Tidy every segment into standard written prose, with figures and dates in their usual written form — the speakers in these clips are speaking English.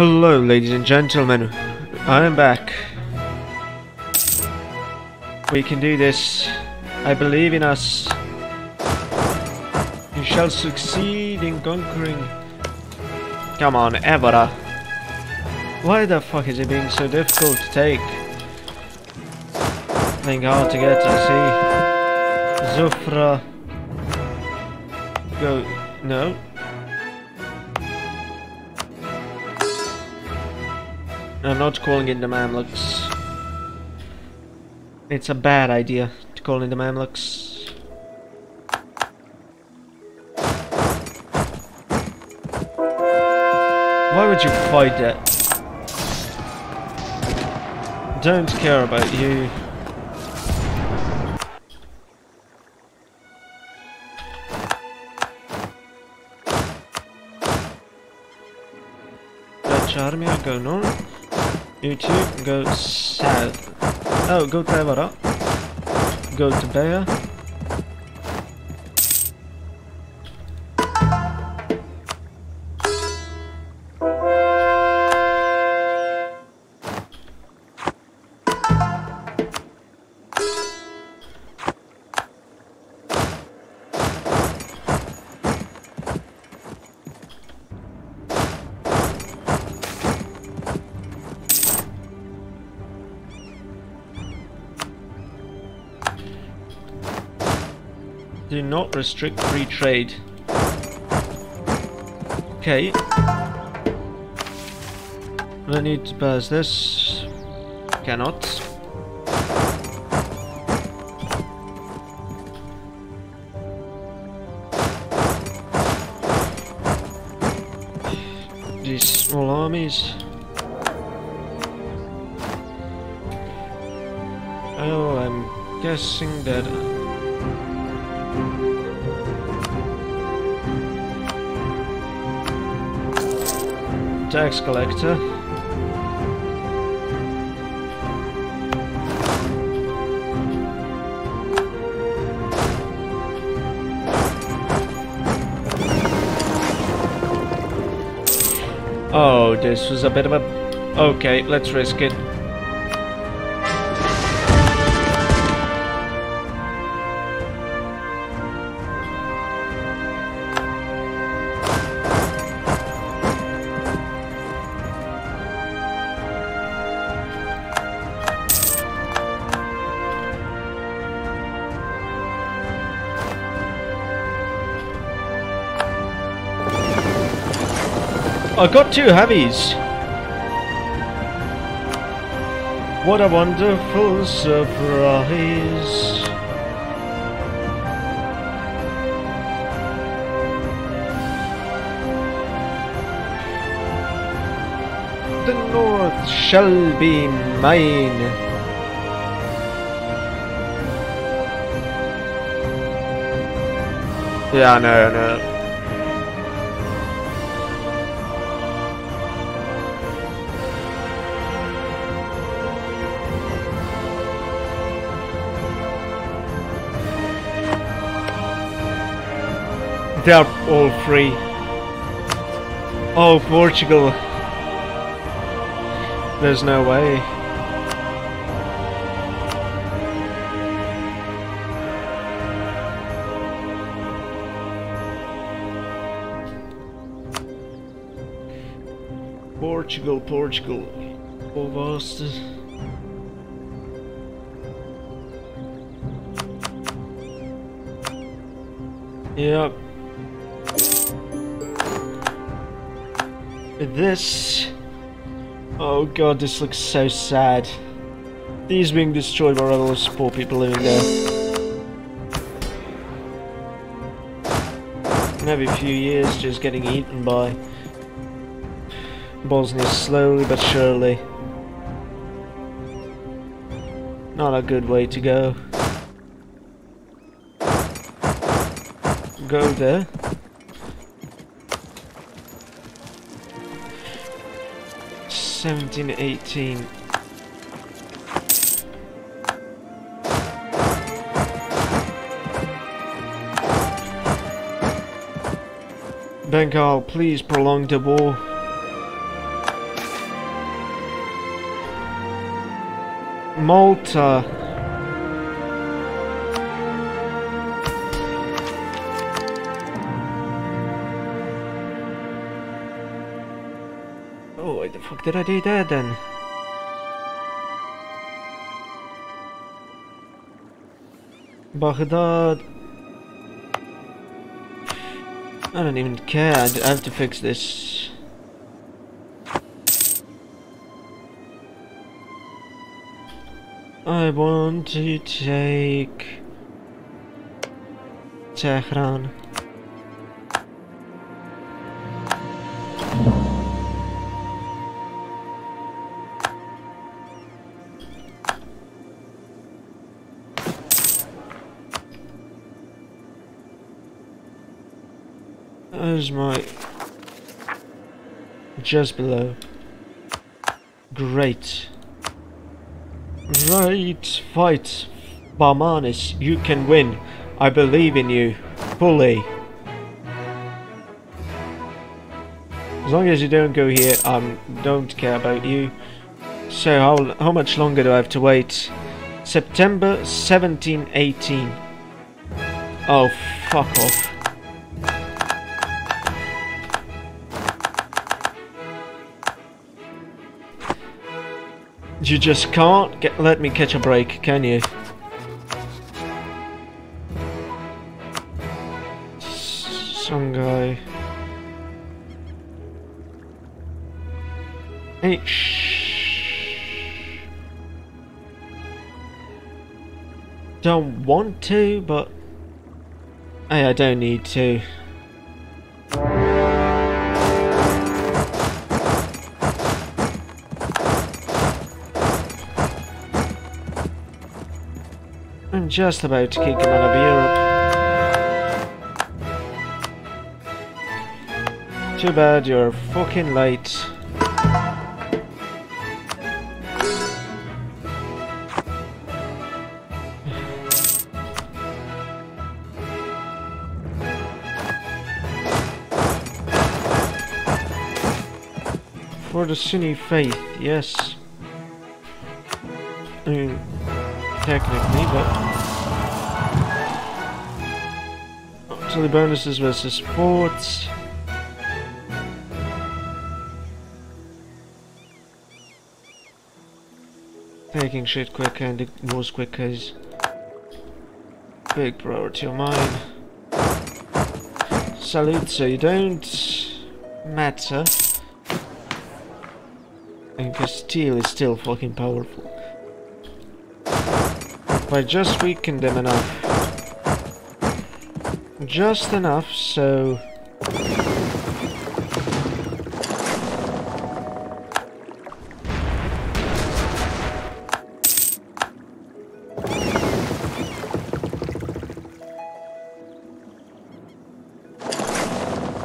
Hello, ladies and gentlemen. I am back. We can do this. I believe in us. You shall succeed in conquering. Come on, Evara. Why the fuck is it being so difficult to take? Think hard to get, I see. Zufra. Go. No. I'm not calling it the Mamluks. It's a bad idea to call it the Mamluks. Why would you fight that? Don't care about you. Charmia, go north. You two, go south. Oh, go to Evara. Go to Bayer. Do not restrict free trade. Okay. I need to pass this. Cannot. These small armies. Oh, I'm guessing that. Tax collector. Oh, this was a bit of a... Okay, let's risk it. I got two heavies. What a wonderful surprise. The north shall be mine. Yeah, no. They are all free. Oh, Portugal. There's no way. Portugal, Portugal. Oh, bastard. Yep. This... Oh god, this looks so sad. These being destroyed by all those poor people living there. And every few years just getting eaten by Bosnia slowly but surely. Not a good way to go. Go there. Bengal, please prolong the war. Malta. Oh, why the fuck did I do that then? Baghdad. I don't even care, I have to fix this. I want to take Tehran. There's my... just below. Great. Right, fight. Barmanis, you can win. I believe in you. Fully. As long as you don't go here, I don't care about you. So how much longer do I have to wait? September 1718. Oh, fuck off. You just can't let me catch a break, can you? Some guy. Hey, shh. Don't want to, but hey, I don't need to. Just about to kick him out of Europe. Too bad you're fucking late. For the Sunni faith, yes. I mean, technically, but... the bonuses versus forts. Taking shit quicker and the wars quicker is big priority of mine. Salute, so you don't matter. And Castile is still fucking powerful. If I just weaken them enough. Just enough so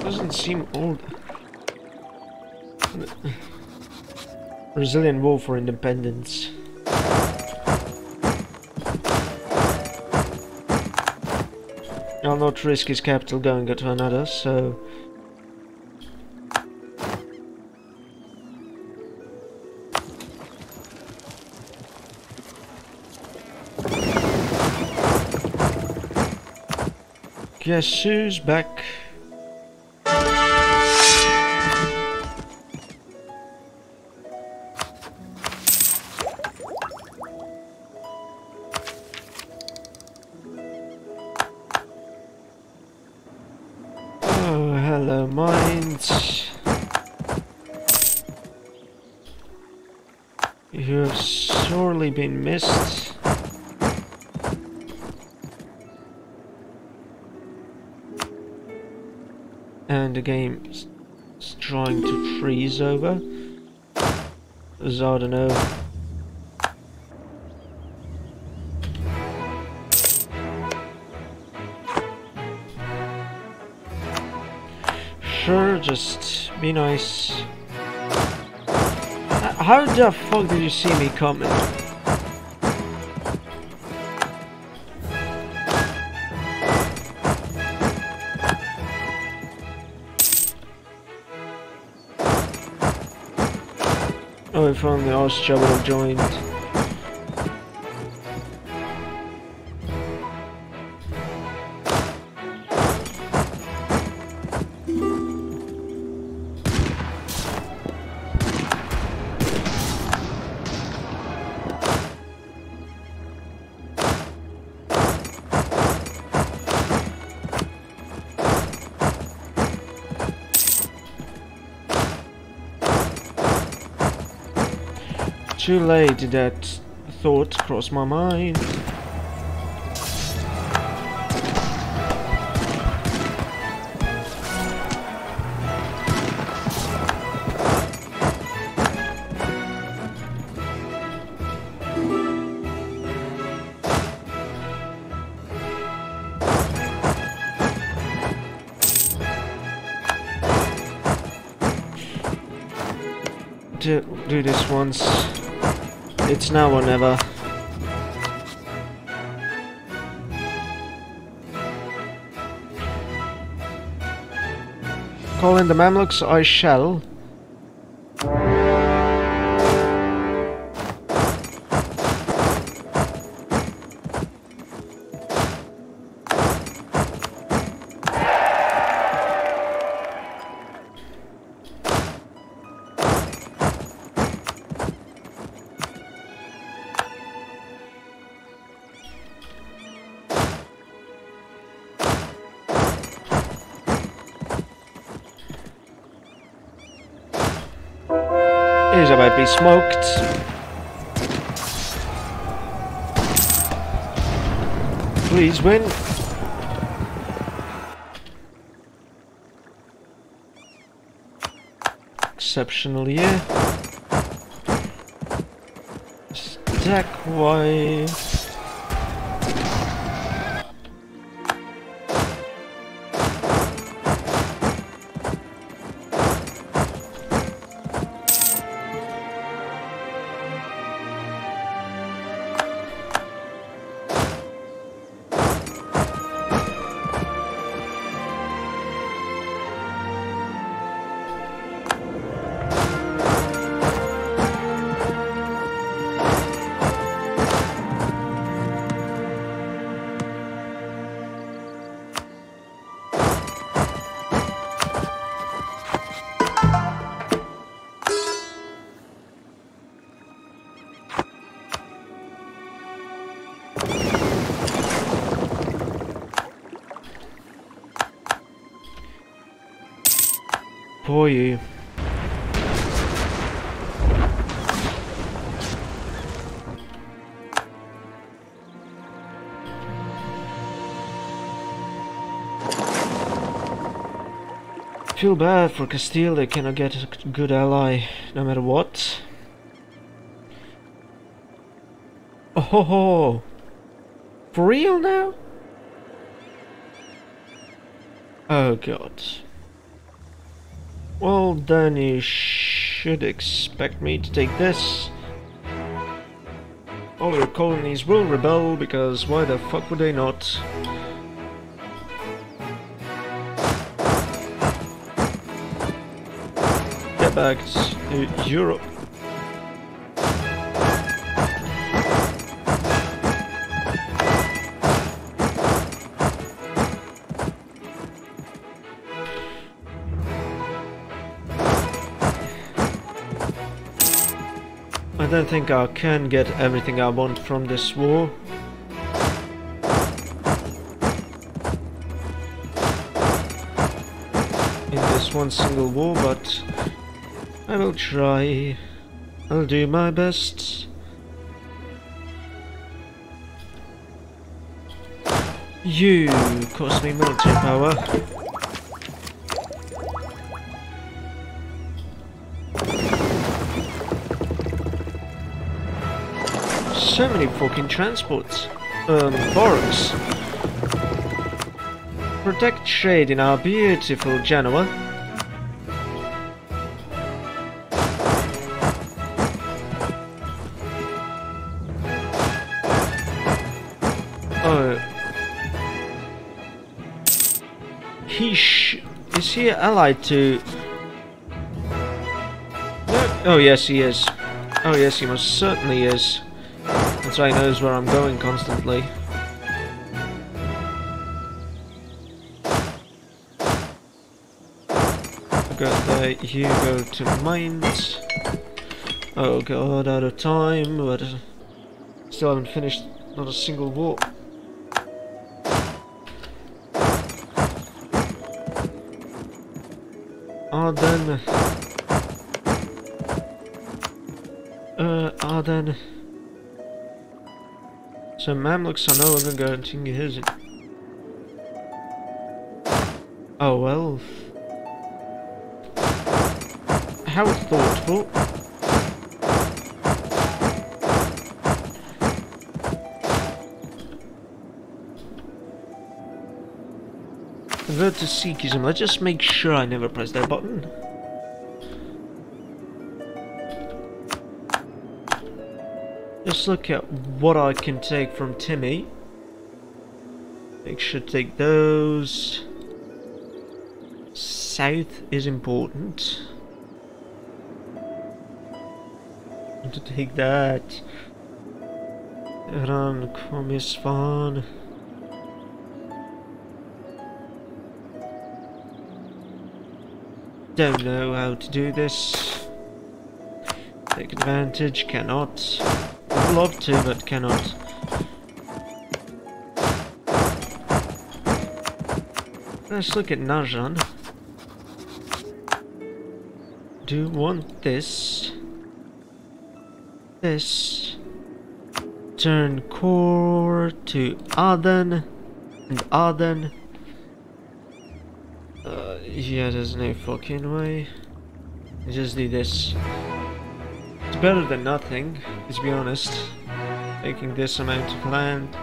doesn't seem old. Brazilian War for Independence. I'll not risk his capital going to another, so... guess who's back? You have sorely been missed. And the game's trying to freeze over. Zardano. Sure, just be nice. How the fuck did you see me coming? Oh, if only Austria would have joined. Too late that thought crossed my mind. Do this once. It's now or never. Call in the Mamluks, I shall. Might be smoked. Please win. Exceptional year. Stack wife. For you. Feel bad for Castile, they cannot get a good ally no matter what. Oh ho ho! For real now? Oh god. Well, then you should expect me to take this. All your colonies will rebel, because why the fuck would they not? Get back to Europe. I don't think I can get everything I want from this war. In this one single war, but I will try. I'll do my best. You cost me military power. So many fucking transports, barracks. Protect trade in our beautiful Genoa. Oh, is he allied to? No? Oh yes, he is. Oh yes, he most certainly is. That's why he knows where I'm going constantly. Go there, you go to Mainz. Oh god, out of time, but still haven't finished not a single war. Arden. Aden. So Mamluks are no longer guaranteeing his... Oh well... How thoughtful. Convert to Sikhism. Let's just make sure I never press that button. Just look at what I can take from Timmy. Make sure to take those. South is important. I want to take that. Iran, Komi Svan. Don't know how to do this. Take advantage, cannot. I'd love to, but cannot. Let's look at Narjan. Do you want this? This. Turn Kor to Aden and Aden. Yeah, there's no fucking way. Just do this. It's better than nothing, let's be honest. Taking this amount of land,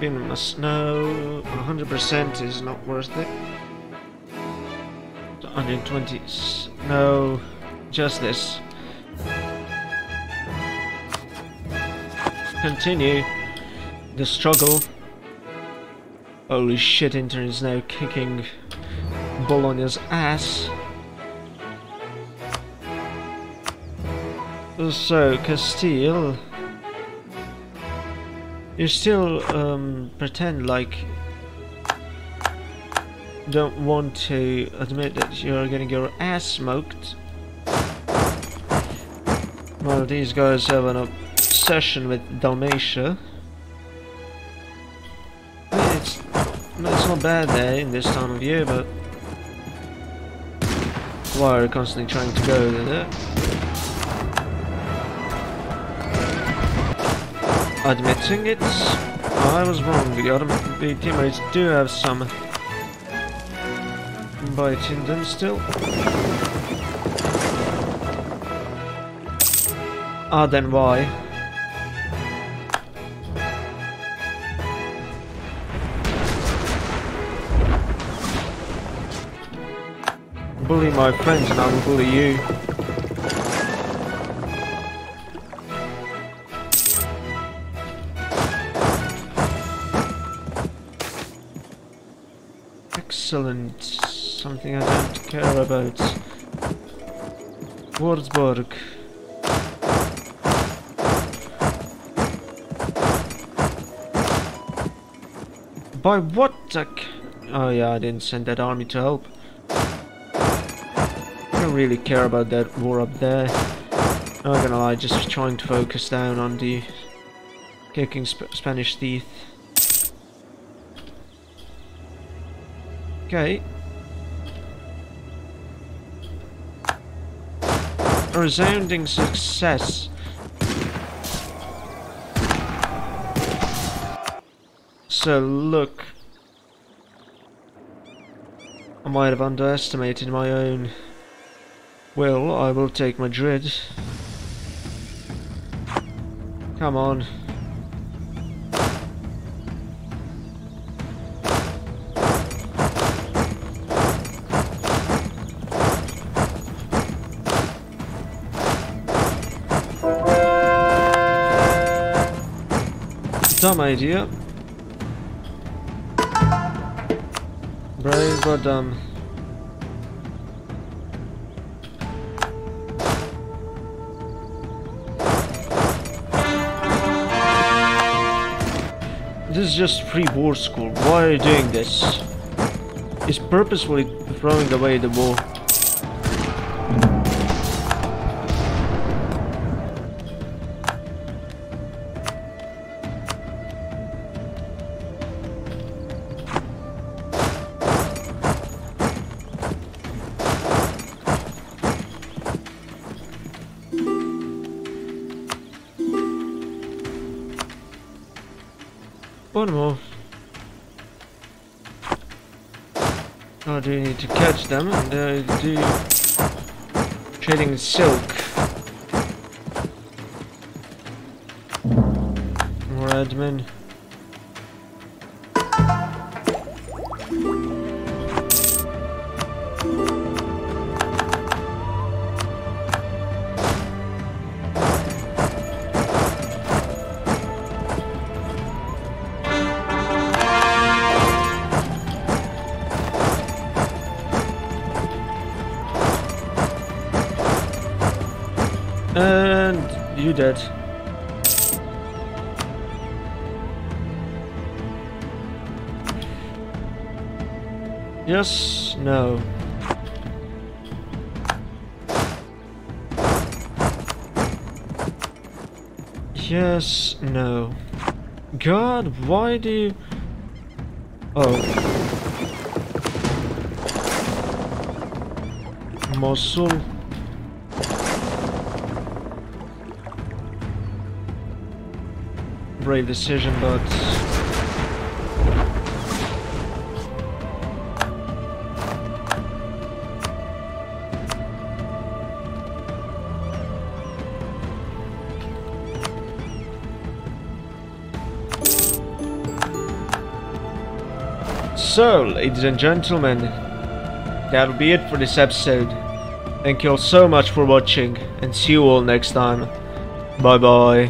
being in the snow, 100% is not worth it. 120, no, just this. Continue the struggle. Holy shit, Inter is now kicking Bologna's ass. So, Castile, you still pretend like you don't want to admit that you're getting your ass smoked. Well, these guys have an obsession with Dalmatia. It's not bad there in this time of year, but why are you constantly trying to go there? Admitting it, I was wrong. The Ottoman teammates do have some bite in them still. Ah, then why? Bully my friends and I will bully you. Excellent. Something I don't care about. Würzburg. By what? Oh yeah, I didn't send that army to help. Really care about that war up there. Not gonna lie, just trying to focus down on the kicking Spanish teeth. Okay. A resounding success. So look, I might have underestimated my own. Well, I will take Madrid. Come on. Dumb idea. Brave but dumb. This is just free war school. Why are you doing this? It's purposefully throwing away the war. One more. I do need to catch them, and I do trading silk. More admin. Dead. Yes, no. Yes, no. God, why do you... Oh. Mosul. Brave decision, but so, ladies and gentlemen, that'll be it for this episode. Thank you all so much for watching, and see you all next time. Bye bye.